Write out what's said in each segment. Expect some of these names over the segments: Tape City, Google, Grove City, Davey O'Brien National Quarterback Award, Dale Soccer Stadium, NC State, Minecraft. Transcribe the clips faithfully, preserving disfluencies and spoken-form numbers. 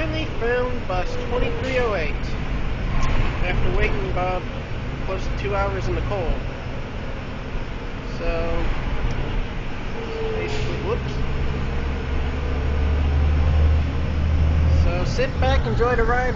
finally found bus twenty-three oh eight after waiting Bob close to two hours in the cold. So, basically, whoops. So sit back, enjoy the ride.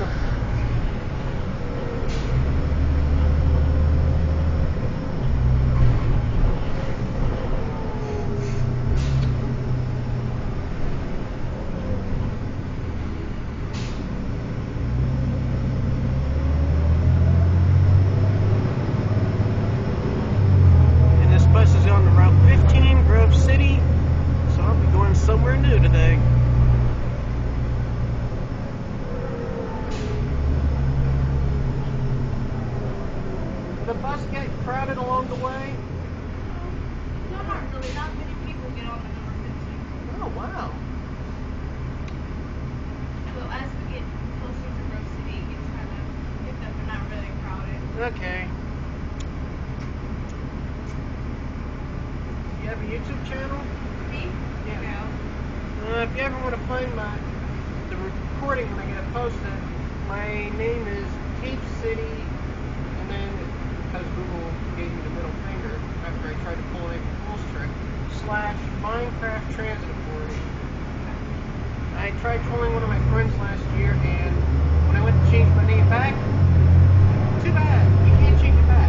Somewhere new today. The bus get crowded along the way? Not really. Not many people get on the number fifteen. Oh, wow. Well, as we get closer to Grove City, it gets kind of picked up and not really crowded. Okay. Do you have a YouTube channel? Me? Yeah. Uh, if you ever want to find my the recording when I get it posted, my name is Tape City, and then because Google gave me the middle finger after I tried to pull it full strip slash Minecraft Transit Authority. I tried calling one of my friends last year, and when I went to change my name back, too bad you can't change it back.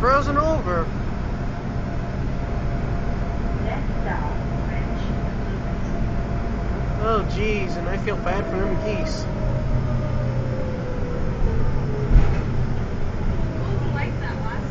Frozen over. Oh geez, and I feel bad for them geese. Who liked that last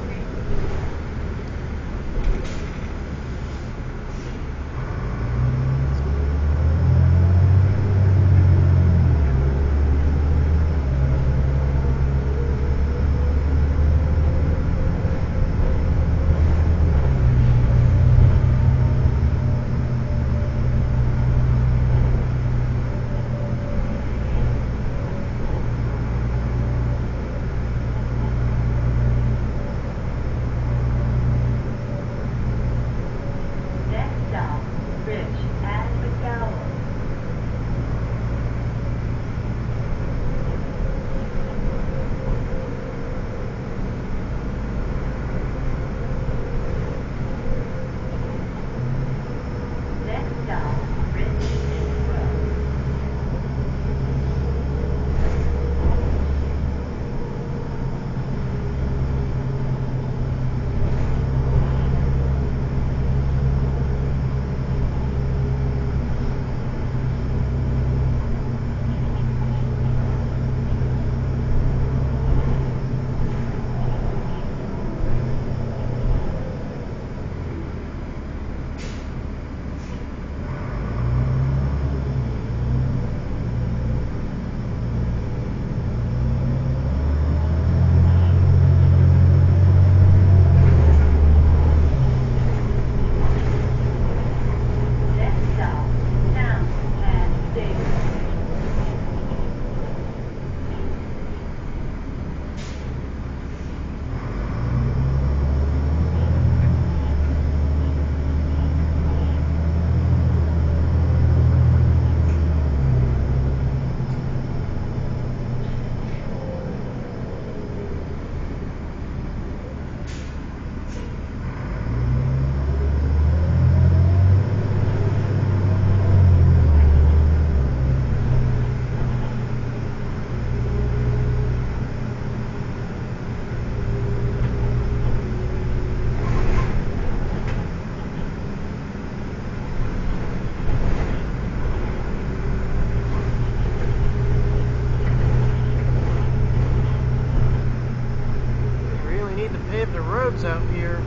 roads out here.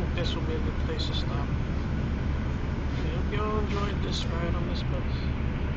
think this will be a good place to stop. I hope you all enjoyed this ride on this bus.